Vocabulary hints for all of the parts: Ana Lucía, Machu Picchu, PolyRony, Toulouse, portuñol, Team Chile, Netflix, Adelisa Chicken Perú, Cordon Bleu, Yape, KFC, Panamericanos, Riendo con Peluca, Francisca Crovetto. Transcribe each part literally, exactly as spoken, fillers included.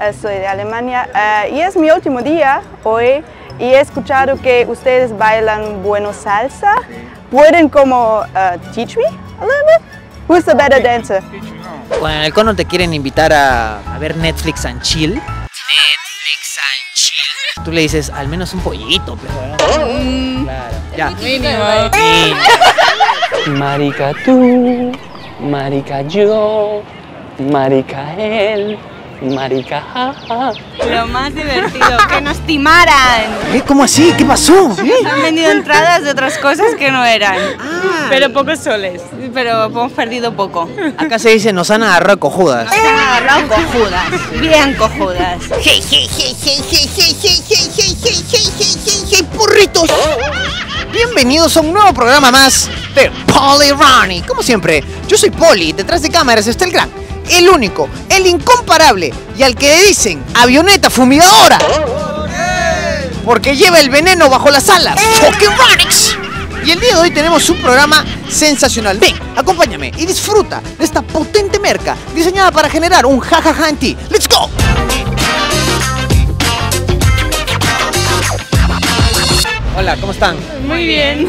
eh, soy de Alemania, eh, y es mi último día hoy y he escuchado que ustedes bailan bueno salsa. ¿Pueden como uh, teach me a little bit? Who's the better dancer? Bueno, en el cono te quieren invitar a, a ver Netflix and chill. Netflix and chill. Tú le dices, al menos un pollito, pero... Mm. Claro. Ya. Marica tú, marica yo, marica él, marica jaja. Lo más divertido, que nos timaran. ¿Qué? ¿Cómo así? ¿Qué pasó? ¿Sí? Han vendido entradas de otras cosas que no eran. Ah. Pero pocos soles. Pero hemos perdido poco. Acá se dice, nos han agarrado cojudas. Nos han agarrado cojudas. Bien cojudas. Hey, hey, hey, hey, hey, hey, hey, hey, hey, hey, hey, hey, hey, hey, porritos. Bienvenidos a un nuevo programa más de PolyRony. Como siempre, yo soy Poli, detrás de cámaras está el gran, el único, el incomparable y al que le dicen avioneta fumigadora. Porque lleva el veneno bajo las alas. ¡PolyRonics! Y el día de hoy tenemos un programa sensacional. Ven, acompáñame y disfruta de esta potente merca diseñada para generar un jajaja en ti. ¡Let's go! Hola, ¿cómo están? Muy bien.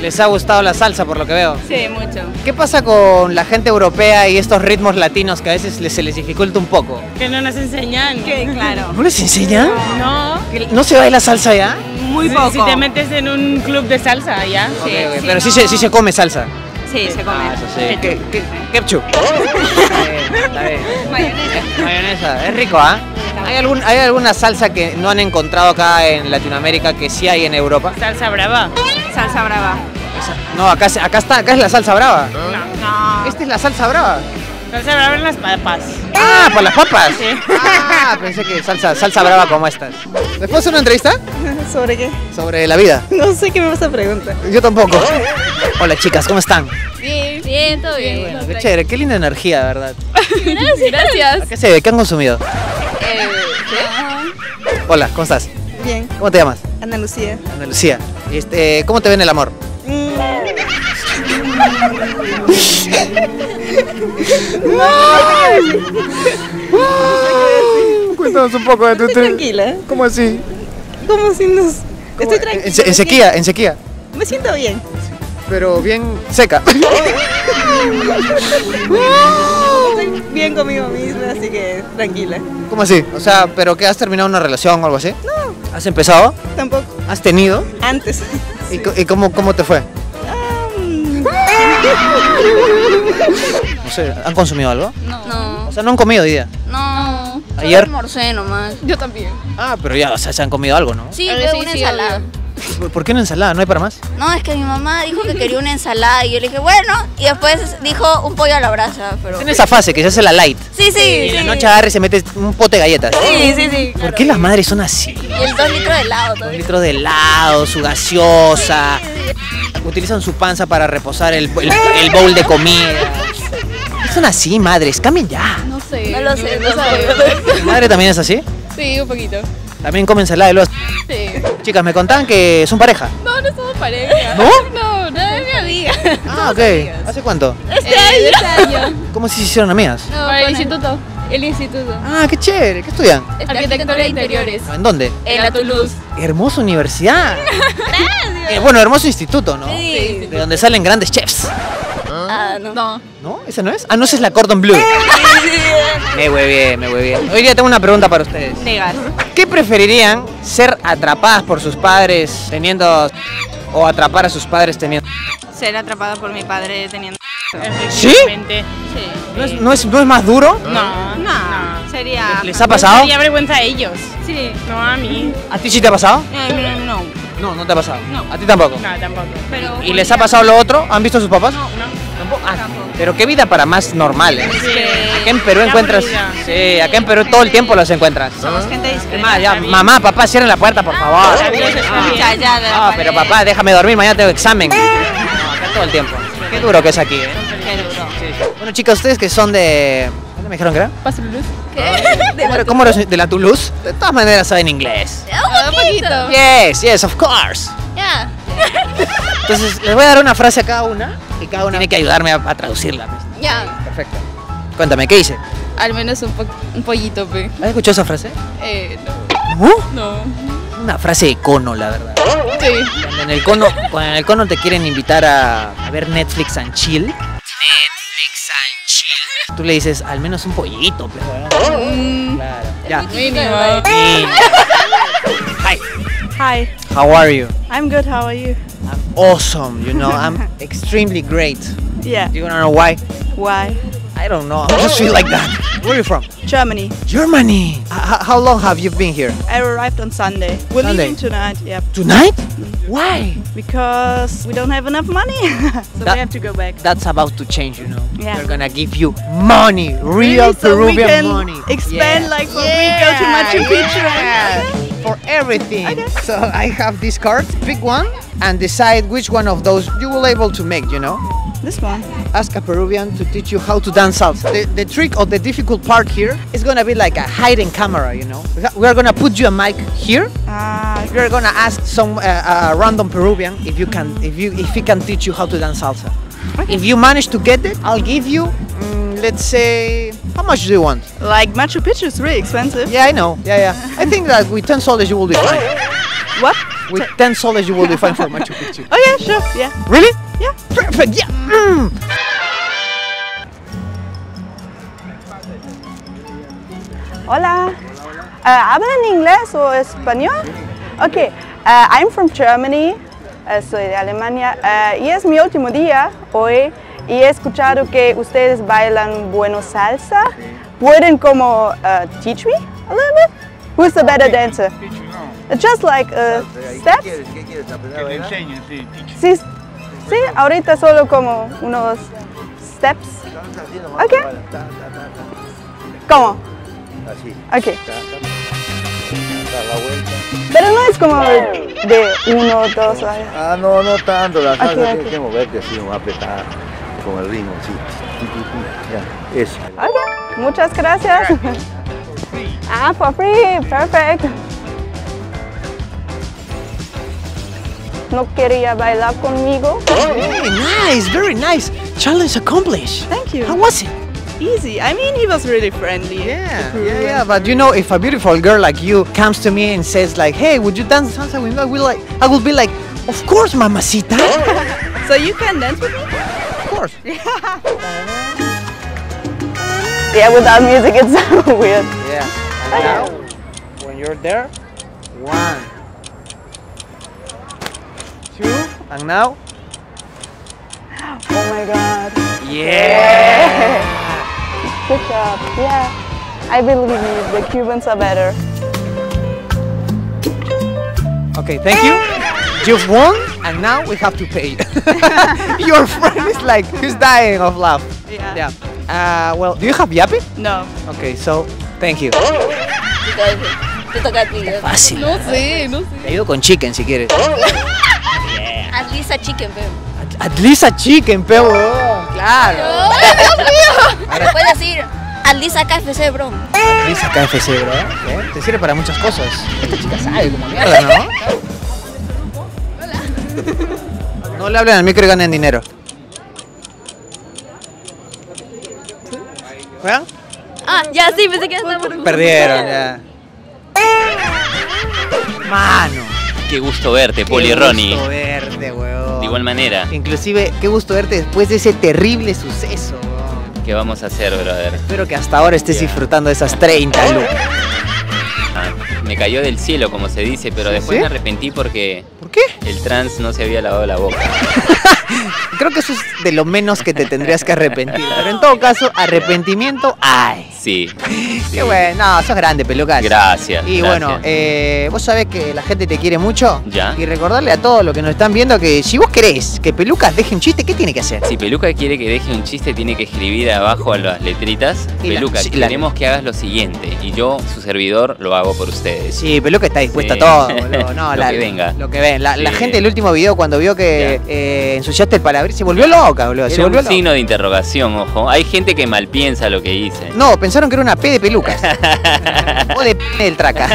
¿Les ha gustado la salsa por lo que veo? Sí, mucho. ¿Qué pasa con la gente europea y estos ritmos latinos que a veces se les dificulta un poco? Que no nos enseñan. Que, claro. ¿No les enseñan? No. ¿No se baila salsa ya? Muy poco. Si te metes en un club de salsa ya. Sí, okay, okay. Si pero no... sí, se, sí se come salsa. Sí, se come. Ah, eso sí. ¿Qué, qué, ketchup? Está bien, está bien. Mayonesa. Mayonesa. Es rico, ¿ah? ¿eh? ¿Hay, algún, ¿Hay alguna salsa que no han encontrado acá en Latinoamérica que sí hay en Europa? ¿Salsa brava? Salsa brava. No, acá, acá está, acá es la salsa brava. No, no. ¿Esta es la salsa brava? Salsa brava en las papas. Ah, ¿para las papas? Sí. Ah, pensé que salsa, salsa brava como estas. ¿Les puedo hacer una entrevista? ¿Sobre qué? Sobre la vida. No sé qué me vas a preguntar. Yo tampoco. Hola chicas, ¿cómo están? Bien, bien, todo bien. Bueno, qué chévere, qué linda energía, ¿verdad? Gracias. Gracias. ¿A qué se ve? ¿Qué han consumido? Eh, ¿qué? Hola, ¿cómo estás? Bien. ¿Cómo te llamas? Ana Lucía. Ana Lucía. Este, ¿cómo te ven el amor? Mm. Cuéntanos un poco de tu trip. Tranquila. ¿Cómo así? ¿Cómo así nos? ¿Cómo? Estoy tranquila. En, en sequía, en sequía. Me siento bien. Pero bien seca. Estoy bien conmigo misma, así que tranquila. ¿Cómo así? O sea, ¿pero qué? ¿Has terminado una relación o algo así? No. ¿Has empezado? Tampoco. ¿Has tenido? Antes. ¿Y, sí. ¿y cómo, cómo te fue? Um... No sé, ¿han consumido algo? No. no. O sea, ¿no han comido hoy día? No. ¿Ayer? Yo almorcé nomás. Yo también. Ah, pero ya, o sea, se han comido algo, ¿no? Sí, pero una ensalada. ¿Por qué una ensalada? ¿No hay para más? No, es que mi mamá dijo que quería una ensalada y yo le dije, bueno, y después dijo un pollo a la brasa. Pero... en esa fase que se hace la light. Sí, sí. Y en sí. la noche agarra y se mete un pote de galletas. Sí, sí, sí. ¿Por claro. qué las madres son así? Y el dos litros de helado. Dos litros de helado, su gaseosa. Sí, sí. Utilizan su panza para reposar el, el, el bowl de comida. Son así, madres, cambien ya. No sé. No lo sé, no, no sabemos. ¿Tu madre también es así? Sí, un poquito. También comen ensalada de los... Sí. Chicas, me contaban que son pareja. No, no somos pareja. ¿No? No, no es mi amiga. Ah, ok. Amigas. ¿Hace cuánto? Este año. Este año. ¿Cómo se hicieron amigas? No, para el instituto. El instituto. Ah, qué chévere. ¿Qué estudian? Arquitectura de interiores. ¿En dónde? En la Toulouse. Hermosa universidad. Gracias. Eh, bueno, hermoso instituto, ¿no? Sí. De donde salen grandes chefs. Ah, no. No. ¿No? ¿Esa no es? Ah, no, esa es la Cordon Bleu. Me huevé, me huevé. Hoy día tengo una pregunta para ustedes. Negas. ¿Qué preferirían? ¿Ser atrapadas por sus padres teniendo... o atrapar a sus padres teniendo... Ser atrapada por mi padre teniendo... ¿Sí? Sí. ¿No es, no es, no es más duro? No, no, no. Sería... ¿Les ha pasado? Sería vergüenza a ellos. Sí. No a mí. ¿A ti sí te ha pasado? Eh, no. No, no te ha pasado. No. ¿A ti tampoco? No, tampoco. Pero ¿y les ha pasado lo otro? ¿Han visto a sus papás? No, no. Ah, pero qué vida para más normal, ¿eh? Sí. Acá en Perú encuentras... Sí, acá en Perú todo el tiempo los encuentras. Somos gente discreta. Además, ya, mamá, papá, cierren la puerta, por favor. Ah, pero papá, déjame dormir, mañana tengo examen. No, acá todo el tiempo. Qué duro que es aquí, ¿eh? Qué duro. Bueno, chicas, ustedes que son de... ¿dónde me dijeron que era? Toulouse. ¿Qué? ¿Cómo eres de la Toulouse? De todas maneras saben inglés. Un poquito. Yes, yes, of course. Yeah. Entonces, les voy a dar una frase a cada una y cada una tiene que ayudarme a, a traducirla. Ya. Yeah. Perfecto. Cuéntame, ¿qué hice? al menos un, po un pollito, pe. ¿Has escuchado esa frase? Eh, no. ¿Oh? No. Una frase de cono, la verdad. Sí. Cuando en el cono, cuando en el cono te quieren invitar a, a ver Netflix and Chill. Netflix and Chill. Tú le dices, al menos un pollito, pe. Mm. Claro. Ya. Mínimo. Mínimo. Hi. Hi. How are you? I'm good, how are you? I'm awesome, you know, I'm extremely great. Yeah. Do you wanna know why? Why? I don't know, I just feel like that. Where are you from? Germany. Germany! H how long have you been here? I arrived on Sunday. We're Sunday. Leaving tonight, yeah. Tonight? Why? Because we don't have enough money. So that, we have to go back. That's about to change, you know. Yeah. We're gonna give you money, real really? So Peruvian money. Expand, yeah. Like when yeah. we go to Machu Picchu. Yeah. Yeah. For everything. Okay. So I have this card. Pick one and decide which one of those you will able to make, you know? This one. Ask a Peruvian to teach you how to dance salsa. The, the trick or the difficult part here is gonna be like a hidden camera, you know? We're gonna put you a mic here. Ah. We're gonna ask some uh, uh, random Peruvian if you can, if you, if he can teach you how to dance salsa. Okay. If you manage to get it, I'll give you, um, let's say, how much do you want? Like Machu Picchu is really expensive. Yeah, I know. Yeah, yeah. I think that with ten soles you will be fine. What? With ten soles you will be fine for Machu Picchu. Oh yeah, sure. Yeah. Really? Yeah. Perfect. Yeah. Mm. Hola. Uh, ¿Hablan inglés o español? Okay. Uh, I'm from Germany. Uh, soy de Alemania. Uh, y es mi último día hoy. Y he escuchado que ustedes bailan bueno salsa. Pueden como uh, teach me a little bit? Who's the better dancer? Just like uh, steps. ¿Qué quieres? Que te enseñen, sí. Sí, sí. Ahorita solo como unos steps. Okay. ¿Cómo? Así. Okay. Pero no es como de uno, dos. Ah, no, no tanto. La salsa tienes que moverte así, no apretar. Con el ritmo, sí. Ya, eso. Ok, muchas gracias. Ah, for free, perfecto. ¿No quería bailar conmigo? Very nice, very nice. Challenge accomplished. Thank you. How was it? Easy. I mean, he was really friendly. Yeah, yeah, yeah. But you know, if a beautiful girl like you comes to me and says like, "Hey, would you dance salsa with me?" I will like, I will be like, "Of course, mamacita." So you can dance with me? Yeah. Yeah, without music it's so weird. Yeah. And now, when you're there, one, two, and now. Oh my God. Yeah. Good job. Yeah. I believe you. The Cubans are better. Okay. Thank you. You've won. And now we have to pay. Your friend is like, he's dying of love. Yeah. Yeah. Uh, well, do you have yape? No. Okay, so, thank you. Te toca a ti. Fácil. No sé, no sé. Te ayudo con chicken si quieres. Yeah. Adelisa Chicken Perú. Adelisa Chicken Perú. Oh, claro. Dios mío. Ahora puedes decir, Adelisa K F C, bro. Adelisa K F C, bro. ¿Eh? Te sirve para muchas cosas. Esta chica sabe como mierda, ¿no? No le hablen al micro y ganen dinero. ¿Juegan? Ah, ya sí, pensé que estaban. Perdieron, ya. Mano. Qué gusto verte, PolyRony. Qué gusto verte, weón. De igual manera. Inclusive, qué gusto verte después de ese terrible suceso, weón. ¿Qué vamos a hacer, brother? Espero que hasta ahora estés yeah. disfrutando de esas treinta lucas. Ah, me cayó del cielo, como se dice, pero ¿Sí? después me arrepentí porque... ¿Qué? El trans no se había lavado la boca. Creo que eso es de lo menos que te tendrías que arrepentir. Pero en todo caso, arrepentimiento hay. Sí. Qué sí. bueno. No, sos grande, Pelucas. Gracias. Y gracias. Bueno, eh, vos sabés que la gente te quiere mucho. Ya. Y recordarle a todos los que nos están viendo que si vos querés que Pelucas deje un chiste, ¿qué tiene que hacer? Si Pelucas quiere que deje un chiste, tiene que escribir abajo a las letritas. Y Pelucas, la, queremos la... que hagas lo siguiente. Y yo, su servidor, lo hago por ustedes. Sí, Pelucas está dispuesta sí. a todo. Boludo. No, lo la, que venga. Lo que venga. La, sí. la gente del último video cuando vio que eh, ensuciaste el palabrín se volvió loca, boludo. Era se volvió un loca. Signo de interrogación, ojo. Hay gente que malpiensa lo que hice. No, pensaron que era una P de Pelucas. O de P del Traca.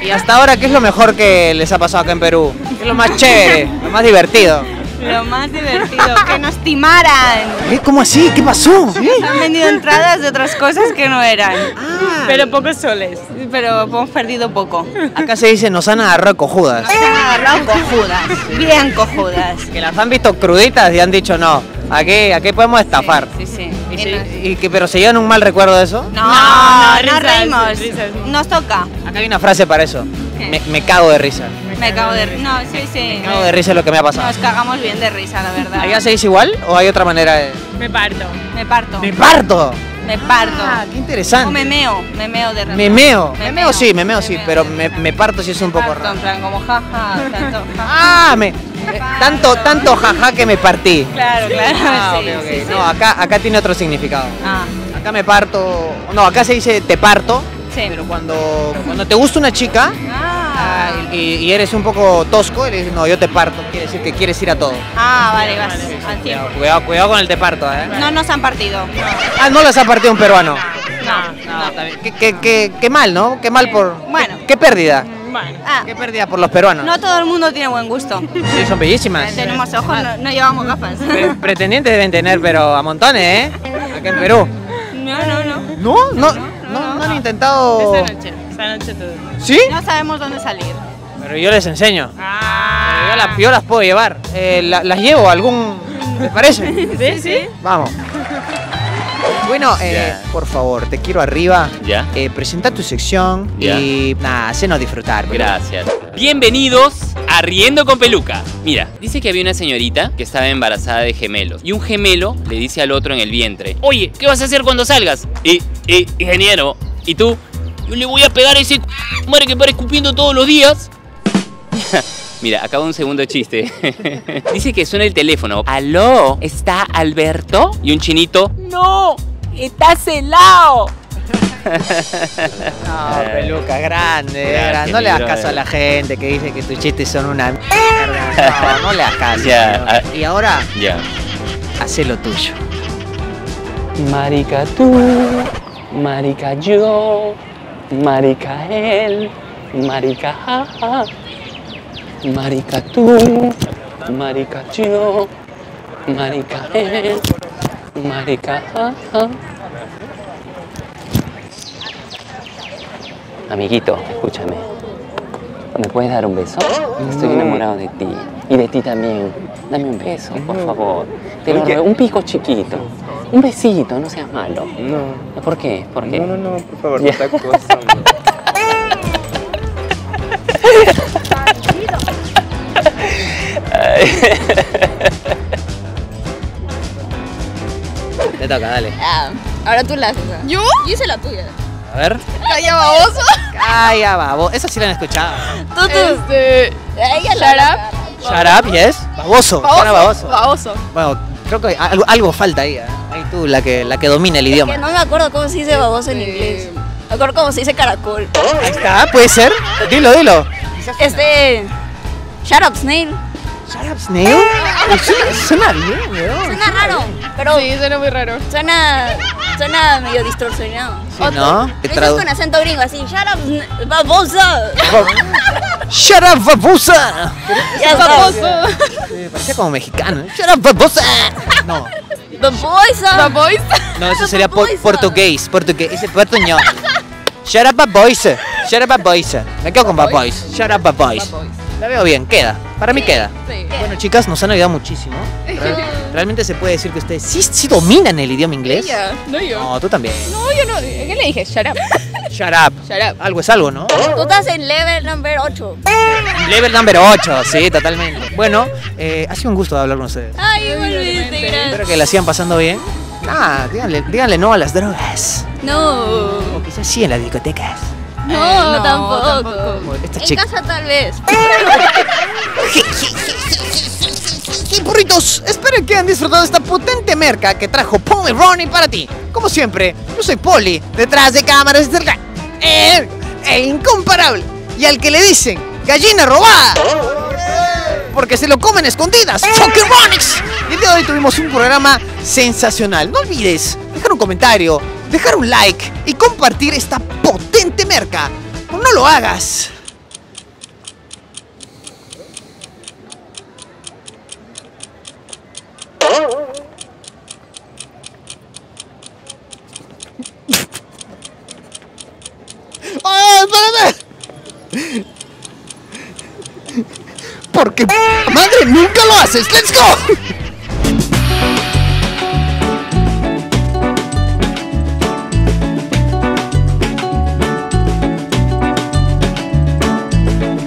Y hasta ahora, ¿qué es lo mejor que les ha pasado acá en Perú? ¿Qué es lo más chévere? Lo más divertido. Lo más divertido, que nos timaran. ¿Eh? ¿Cómo así? ¿Qué pasó? ¿Eh? Han vendido entradas de otras cosas que no eran. Ah. Pero pocos soles. Pero hemos perdido poco. Acá se dice, nos han agarrado cojudas. Nos han agarrado cojudas. Bien cojudas. Que las han visto cruditas y han dicho no. ¿A qué, a qué podemos estafar? Sí, sí. sí. ¿Y se, y que, ¿Pero se llevan un mal recuerdo de eso? No, no, no, no reímos. Risas, no. Nos toca. Acá hay una frase para eso. Me, me cago de risa. Me cago de risa. No, sí, sí. Me cago de risa es lo que me ha pasado. Nos cagamos bien de risa, la verdad. ¿Allá se dice igual o hay otra manera de...? Me parto. Me parto. ¡Me parto! Me parto. Ah, qué interesante. O me meo, me meo de risa. Me meo. Me meo sí, me meo sí, pero me, me parto sí es un poco raro. En plan, como jaja, tanto jaja. Ah, me... Tanto, tanto jaja que me partí. Claro, claro. Ah, ok, ok. No, acá, acá tiene otro significado. Ah. Acá me parto... No, acá se dice te parto. Sí. Pero cuando, cuando te gusta una chica ah. y, y eres un poco tosco, le dices, no, yo te parto, quiere decir que quieres ir a todo. Ah, vale, vas sí, sí, al tiempo. Cuidado, cuidado con el te parto, ¿eh? No nos han partido. Ah, no les ha partido un peruano. No, no, no, no. También. Qué, qué, qué, qué mal, ¿no? Qué mal por... Bueno. Qué, qué pérdida. Bueno. Ah. Qué pérdida por los peruanos. No todo el mundo tiene buen gusto. Sí, son bellísimas. Tenemos ojos, no, no llevamos gafas. Pre pretendientes deben tener, pero a montones, ¿eh? Acá en Perú. No, no, no. ¿No? No. no. No, no han intentado... Esta noche, esta noche todo. ¿Sí? No sabemos dónde salir. Pero yo les enseño. Ah. Yo, las, yo las puedo llevar. Eh, la, las llevo algún... ¿Te parece? Sí, sí. Vamos. Bueno, eh, yeah. por favor, te quiero arriba. Ya. Yeah. Eh, presenta tu sección yeah. y nada, hacenos disfrutar. Pero... Gracias. Bienvenidos a Riendo con Peluca. Mira, dice que había una señorita que estaba embarazada de gemelos y un gemelo le dice al otro en el vientre: oye, ¿qué vas a hacer cuando salgas? Y, y ingeniero, ¿y tú? Yo le voy a pegar a ese c... madre que para escupiendo todos los días. Mira, acaba un segundo chiste. Dice que suena el teléfono. ¿Aló? ¿Está Alberto? Y un chinito: ¡no! ¡Estás helado! No, Peluca, grande, grande. No le das caso a la gente que dice que tus chistes son una mierda. No, no le das caso. Yeah. Y ahora, yeah. hace lo tuyo. Marica tú, marica yo, marica él, marica jaja, marica tú, marica yo, marica él, marica jaja. Amiguito, escúchame. ¿Me puedes dar un beso? Estoy enamorado de ti. Y de ti también. Dame un beso, por favor. Te lo ruego. Un pico chiquito. Un besito, no seas malo. No. ¿Por qué? ¿Por qué? No, no, no, por favor, no está acosando. Te toca, dale. Ah, ahora tú la haces. ¿Yo? Yo hice la tuya. A ver. Calla baboso. Calla baboso. Eso sí lo han escuchado. Tú, tú. Este... Shut up. Shut up, yes. Baboso. Baboso. Baboso. Bueno, creo que algo, algo falta ahí. ¿eh? Ahí tú, la que, la que domina el idioma. Es que no me acuerdo cómo se dice baboso en inglés. Me acuerdo cómo se dice caracol. Ahí está, puede ser. Dilo, dilo. Este... Shut up, snail. Shut up, snail. Suena bien, weón. Suena raro. Pero sí, suena muy raro. Suena... Suena medio distorsionado. Sí, ¿no? Eso es con acento gringo, así. Shut up, babosa. Shut up, babosa. Ya babosa. Sí, parecía como mexicano. Shut up, babosa. No. Babosa. Babosa. No, eso sería por, portugués. Portugués. Ese es portuñol. Shut up, babosa. Shut up, babosa. Me quedo con babosa. Shut up, babosa. La veo bien, queda. Para mí sí, queda. Sí. Bueno, chicas, nos han ayudado muchísimo. Realmente se puede decir que ustedes sí, sí dominan el idioma inglés. Ella, no yo. No, tú también. No, yo no. ¿Qué le dije? Shut up. Shut up. Shut up. Algo es algo, ¿no? Tú estás en level number ocho. Level number ocho, sí, totalmente. Bueno, eh, ha sido un gusto hablar con ustedes. Ay, igualmente, gracias. Espero que la sigan pasando bien. Ah, díganle, díganle no a las drogas. No. O quizás sí en las discotecas. No, eh, no tampoco. tampoco. Esta en chica... casa tal vez. Y burritos, espero que hayan disfrutado esta potente merca que trajo PolyRony para ti. Como siempre, yo soy Poli, detrás de cámaras del ga... eh, el incomparable. Y al que le dicen gallina robada, porque se lo comen escondidas. ¡Pokeronics! El día de hoy tuvimos un programa sensacional. No olvides dejar un comentario, dejar un like y compartir esta potente merca. No lo hagas. ¡Oh, espérame! Porque madre nunca lo haces. ¡Let's go!